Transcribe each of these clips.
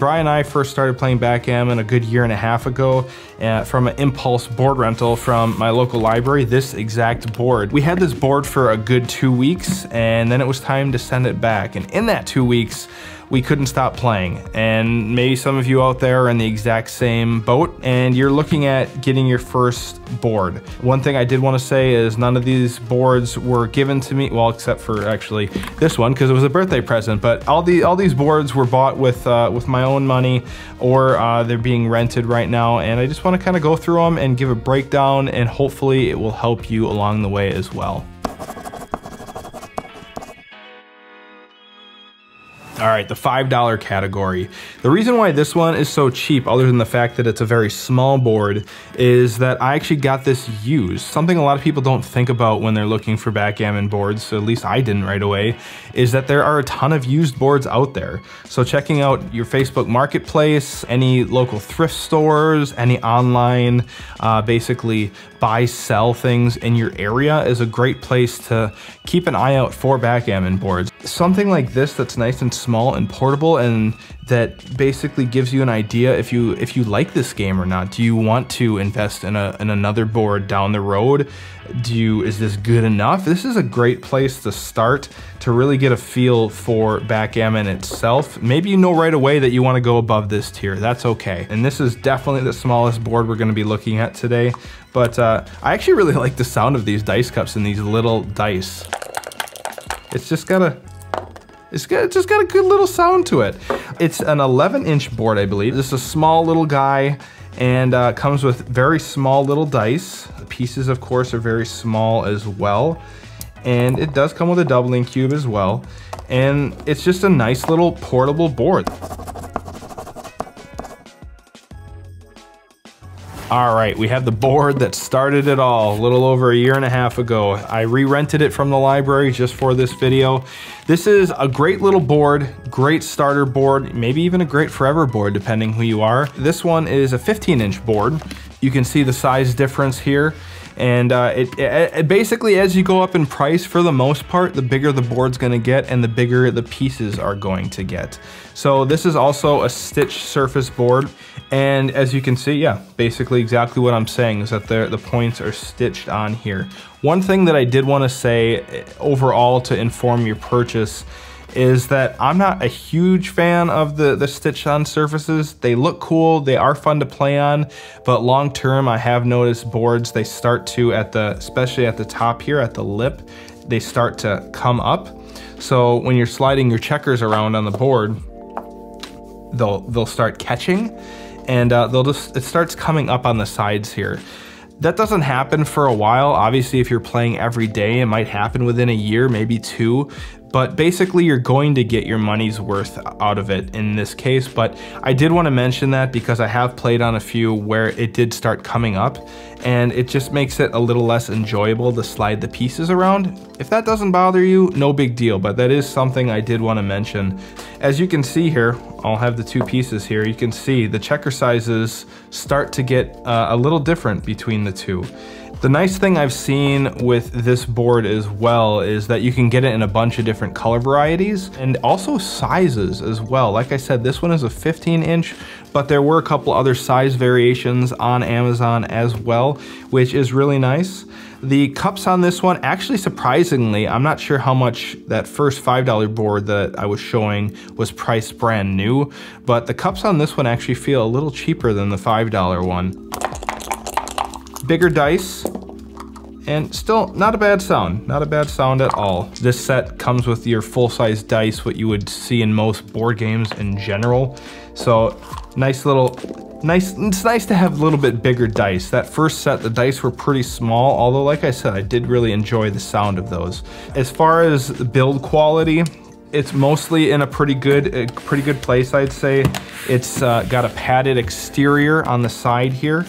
Brian and I first started playing backgammon a good 1.5 years ago from an impulse board rental from my local library, this exact board. We had this board for a good 2 weeks and then it was time to send it back. And in that 2 weeks, we couldn't stop playing. And maybe some of you out there are in the exact same boat and you're looking at getting your first board. One thing I did want to say is none of these boards were given to me, well, except for actually this one because it was a birthday present, but all these boards were bought with my own money or they're being rented right now. And I just want to kind of go through them and give a breakdown and hopefully it will help you along the way as well. All right, the $5 category. The reason why this one is so cheap, other than the fact that it's a very small board, is that I actually got this used. Something a lot of people don't think about when they're looking for backgammon boards, so at least I didn't right away, is that there are a ton of used boards out there. So checking out your Facebook marketplace, any local thrift stores, any online, basically buy, sell things in your area is a great place to keep an eye out for backgammon boards. Something like this that's nice and small and portable and that basically gives you an idea if you like this game or not. Do you want to invest in another board down the road? Is this good enough? This is a great place to start to really get a feel for backgammon itself. Maybe you know right away that you want to go above this tier. That's okay. And this is definitely the smallest board we're going to be looking at today. But I actually really like the sound of these dice cups and these little dice. It's just got a good little sound to it. It's an 11-inch board, I believe. This is a small little guy and comes with very small little dice. The pieces, of course, are very small as well. And it does come with a doubling cube as well. And it's just a nice little portable board. All right, we have the board that started it all a little over a 1.5 years ago. I re-rented it from the library just for this video. This is a great little board, great starter board, maybe even a great forever board, depending who you are. This one is a 15-inch board. You can see the size difference here. And it basically, as you go up in price, for the most part, the bigger the board's gonna get and the bigger the pieces are going to get. So this is also a stitch surface board. And as you can see, yeah, basically exactly what I'm saying is that the points are stitched on here. One thing that I did wanna say overall to inform your purchase is that I'm not a huge fan of the stitched on surfaces. They look cool, they are fun to play on, but long term I have noticed boards, they start to, especially at the top here, at the lip, they start to come up. So when you're sliding your checkers around on the board, they'll start catching and it starts coming up on the sides here. That doesn't happen for a while. Obviously, if you're playing every day, it might happen within a year, maybe two. But basically you're going to get your money's worth out of it in this case. But I did want to mention that because I have played on a few where it did start coming up and it just makes it a little less enjoyable to slide the pieces around. If that doesn't bother you, no big deal, but that is something I did want to mention. As you can see here, I'll have the two pieces here. You can see the checker sizes start to get a little different between the two. The nice thing I've seen with this board as well is that you can get it in a bunch of different color varieties and also sizes as well. Like I said, this one is a 15-inch, but there were a couple other size variations on Amazon as well, which is really nice. The cups on this one, actually surprisingly, I'm not sure how much that first $5 board that I was showing was priced brand new, but the cups on this one actually feel a little cheaper than the $5 one. Bigger dice, and still not a bad sound, not a bad sound at all. This set comes with your full-size dice, what you would see in most board games in general. So it's nice to have a little bit bigger dice. That first set, the dice were pretty small, although like I said, I did really enjoy the sound of those. As far as the build quality, it's mostly in a pretty good place, I'd say. It's got a padded exterior on the side here.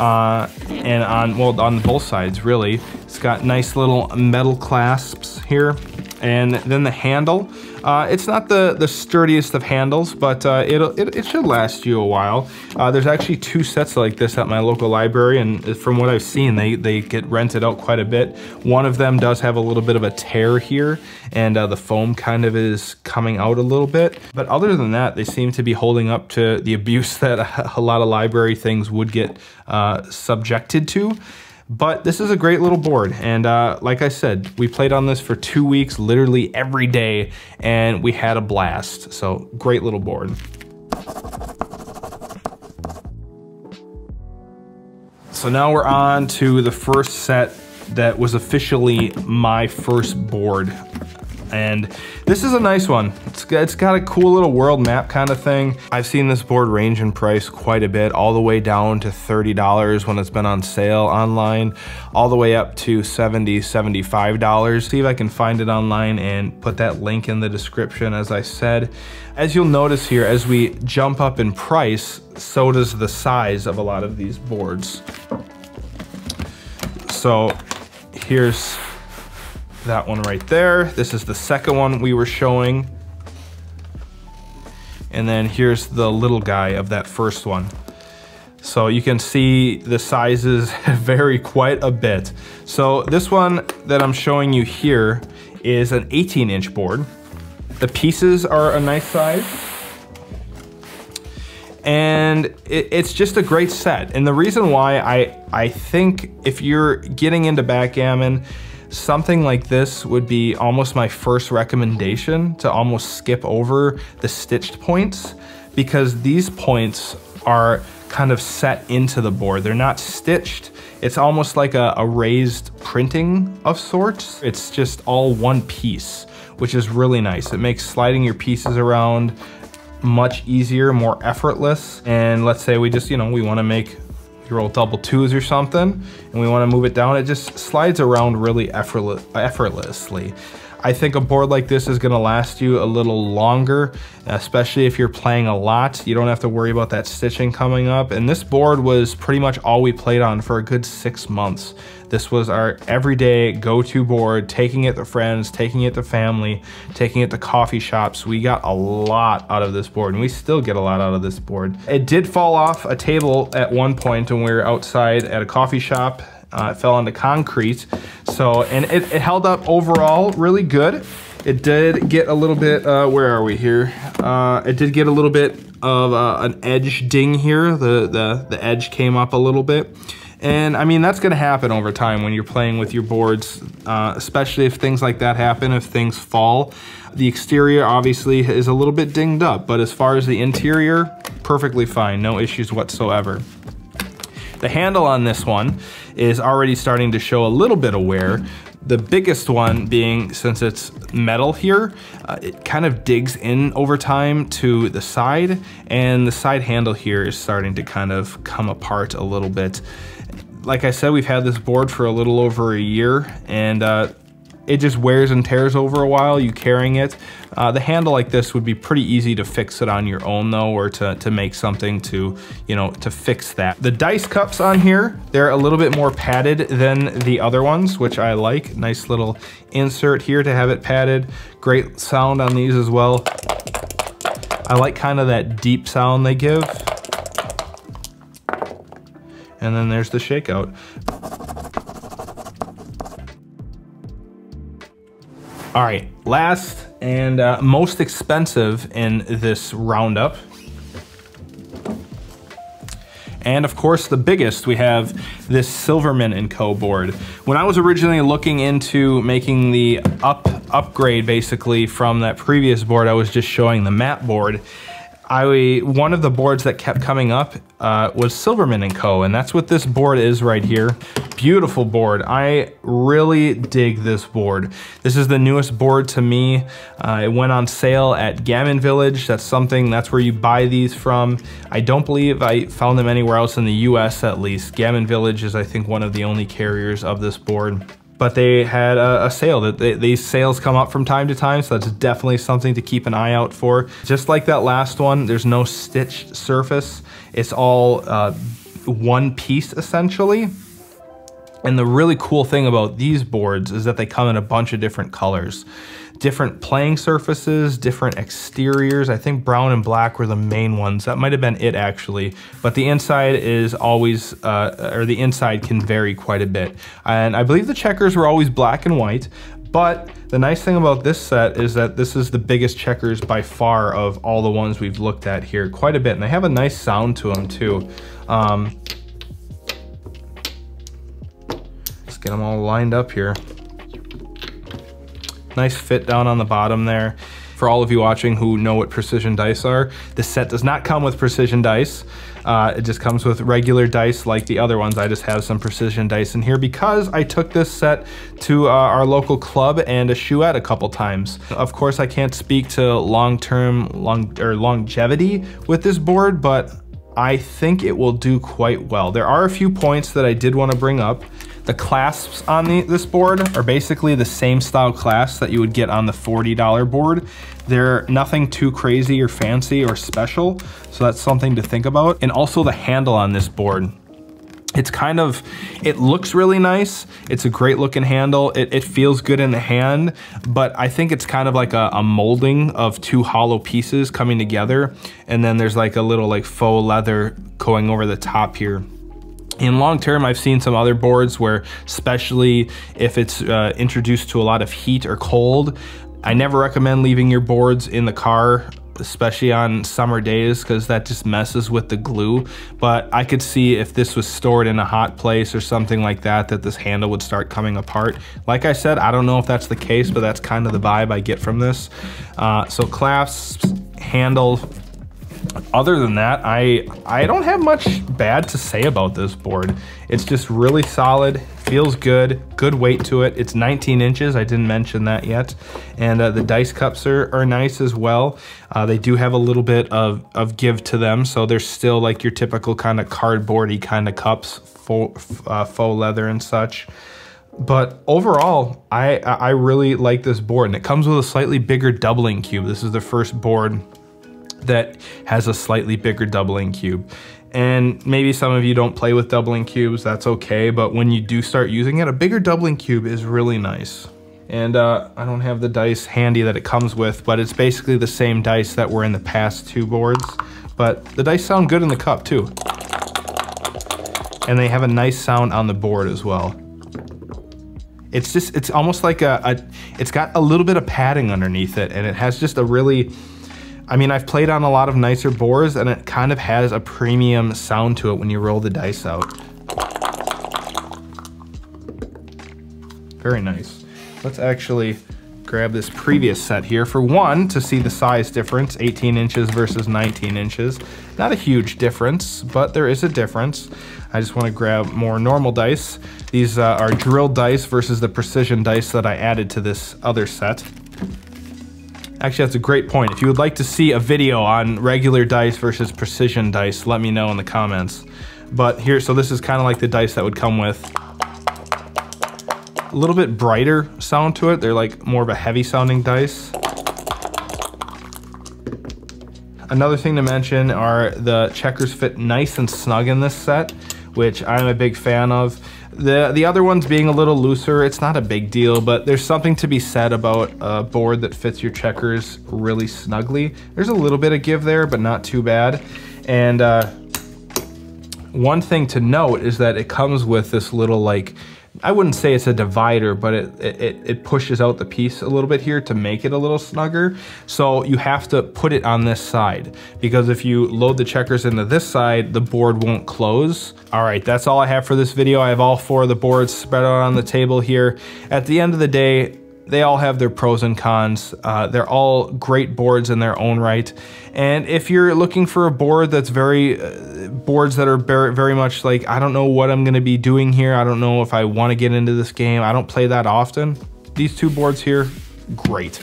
And on both sides really. It's got nice little metal clasps here. And then the handle, it's not the sturdiest of handles, but it should last you a while. There's actually two sets like this at my local library, and from what I've seen, they get rented out quite a bit. One of them does have a little bit of a tear here, and the foam kind of is coming out a little bit. But other than that, they seem to be holding up to the abuse that a lot of library things would get subjected to. But this is a great little board, and like I said, we played on this for 2 weeks, literally every day, and we had a blast. So, great little board. So now we're on to the first set that was officially my first board. And this is a nice one. It's got a cool little world map kind of thing. I've seen this board range in price quite a bit, all the way down to $30 when it's been on sale online, all the way up to $70, $75. See if I can find it online and put that link in the description, as I said. As you'll notice here, as we jump up in price, so does the size of a lot of these boards. So here's that one right there. This is the second one we were showing. And then here's the little guy of that first one. So you can see the sizes vary quite a bit. So this one that I'm showing you here is an 18-inch board. The pieces are a nice size. And it's just a great set. And the reason why I think if you're getting into backgammon, something like this would be almost my first recommendation, to almost skip over the stitched points, because these points are kind of set into the board. They're not stitched. It's almost like a raised printing of sorts. It's just all one piece, which is really nice. It makes sliding your pieces around much easier, more effortless. And let's say we just, you know, we want to make roll double twos or something, and we want to move it down, it just slides around really effortlessly. I think a board like this is going to last you a little longer, especially if you're playing a lot. You don't have to worry about that stitching coming up. And this board was pretty much all we played on for a good 6 months. This was our everyday go-to board, taking it to friends, taking it to family, taking it to coffee shops. We got a lot out of this board, and we still get a lot out of this board. It did fall off a table at one point when we were outside at a coffee shop. It fell onto concrete, so, and it held up overall really good. It did get a little bit, where are we here? It did get a little bit of an edge ding here. The edge came up a little bit. And I mean, that's gonna happen over time when you're playing with your boards, especially if things like that happen, if things fall. The exterior obviously is a little bit dinged up, but as far as the interior, perfectly fine, no issues whatsoever. The handle on this one is already starting to show a little bit of wear. The biggest one being, since it's metal here, it kind of digs in over time to the side, and the side handle here is starting to kind of come apart a little bit. Like I said, we've had this board for a little over a year, and it just wears and tears over a while, you carrying it. The handle like this would be pretty easy to fix it on your own though, or to make something to, you know, to fix that. The dice cups on here, they're a little bit more padded than the other ones, which I like. Nice little insert here to have it padded. Great sound on these as well. I like kind of that deep sound they give. And then there's the shakeout. All right, last and most expensive in this roundup. And of course the biggest, we have this Silverman & Co. board. When I was originally looking into making the upgrade basically from that previous board I was just showing, the matte board, one of the boards that kept coming up was Silverman & Co. And that's what this board is right here. Beautiful board. I really dig this board. This is the newest board to me. It went on sale at Gammon Village. That's where you buy these from. I don't believe I found them anywhere else in the US, at least. Gammon Village is, I think, one of the only carriers of this board. But they had a sale. These sales come up from time to time, so that's definitely something to keep an eye out for. Just like that last one, there's no stitched surface. It's all one piece, essentially. And the really cool thing about these boards is that they come in a bunch of different colors. different playing surfaces, different exteriors. I think brown and black were the main ones. That might have been it actually, but the inside is always, or the inside can vary quite a bit. And I believe the checkers were always black and white, but the nice thing about this set is that this is the biggest checkers by far of all the ones we've looked at here, quite a bit, and they have a nice sound to them too. Let's get them all lined up here. Nice fit down on the bottom there. For all of you watching who know what precision dice are, this set does not come with precision dice. It just comes with regular dice like the other ones. I just have some precision dice in here because I took this set to our local club and a chouette a couple times. Of course, I can't speak to longevity with this board, but I think it will do quite well. There are a few points that I did want to bring up. The clasps on this board are basically the same style clasps that you would get on the $40 board. They're nothing too crazy or fancy or special, so that's something to think about. And also the handle on this board. It's kind of, it looks really nice. It's a great looking handle. It feels good in the hand, but I think it's kind of like a molding of two hollow pieces coming together. And then there's like a little like faux leather going over the top here. In long term, I've seen some other boards where, especially if it's introduced to a lot of heat or cold, I never recommend leaving your boards in the car, especially on summer days, because that just messes with the glue. But I could see if this was stored in a hot place or something like that, that this handle would start coming apart. Like I said, I don't know if that's the case, but that's kind of the vibe I get from this. So clasps, handle. Other than that, I don't have much bad to say about this board. It's just really solid, feels good, good weight to it. It's 19 inches, I didn't mention that yet. And the dice cups are nice as well. They do have a little bit of give to them, so they're still like your typical kind of cardboardy kind of cups, faux leather and such. But overall, I really like this board, and it comes with a slightly bigger doubling cube. This is the first board that has a slightly bigger doubling cube. And maybe some of you don't play with doubling cubes, that's okay, but when you do start using it, a bigger doubling cube is really nice. And I don't have the dice handy that it comes with, but it's basically the same dice that were in the past two boards, but the dice sound good in the cup too. And they have a nice sound on the board as well. It's just, it's almost like it's got a little bit of padding underneath it, and it has just a really, I mean, I've played on a lot of nicer boards, and it kind of has a premium sound to it when you roll the dice out. Very nice. Let's actually grab this previous set here for one to see the size difference, 18 inches versus 19 inches. Not a huge difference, but there is a difference. I just want to grab more normal dice. These are drilled dice versus the precision dice that I added to this other set. Actually, that's a great point. If you would like to see a video on regular dice versus precision dice, let me know in the comments. But here, so this is kind of like the dice that would come with a little bit brighter sound to it. They're like more of a heavy sounding dice. Another thing to mention are the checkers fit nice and snug in this set, which I'm a big fan of. The other ones being a little looser, it's not a big deal, but there's something to be said about a board that fits your checkers really snugly. There's a little bit of give there, but not too bad. And one thing to note is that it comes with this little, like, I wouldn't say it's a divider, but it pushes out the piece a little bit here to make it a little snugger. So you have to put it on this side, because if you load the checkers into this side, the board won't close. All right, that's all I have for this video. I have all four of the boards spread out on the table here. At the end of the day, they all have their pros and cons. They're all great boards in their own right. And if you're looking for a board that's boards that are very much like, I don't know what I'm gonna be doing here, I don't know if I wanna get into this game, I don't play that often, these two boards here, great.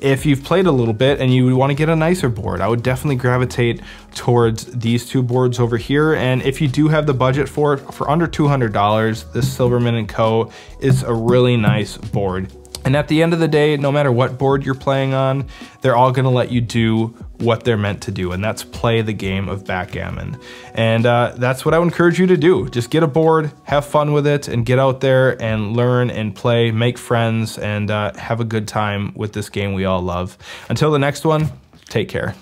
If you've played a little bit and you want to get a nicer board, I would definitely gravitate towards these two boards over here. And if you do have the budget for it, for under $200, this Silverman & Co. is a really nice board. And at the end of the day, no matter what board you're playing on, they're all gonna let you do what they're meant to do, and that's play the game of backgammon. And that's what I would encourage you to do. Just get a board, have fun with it, and get out there and learn and play, make friends, and have a good time with this game we all love. Until the next one, take care.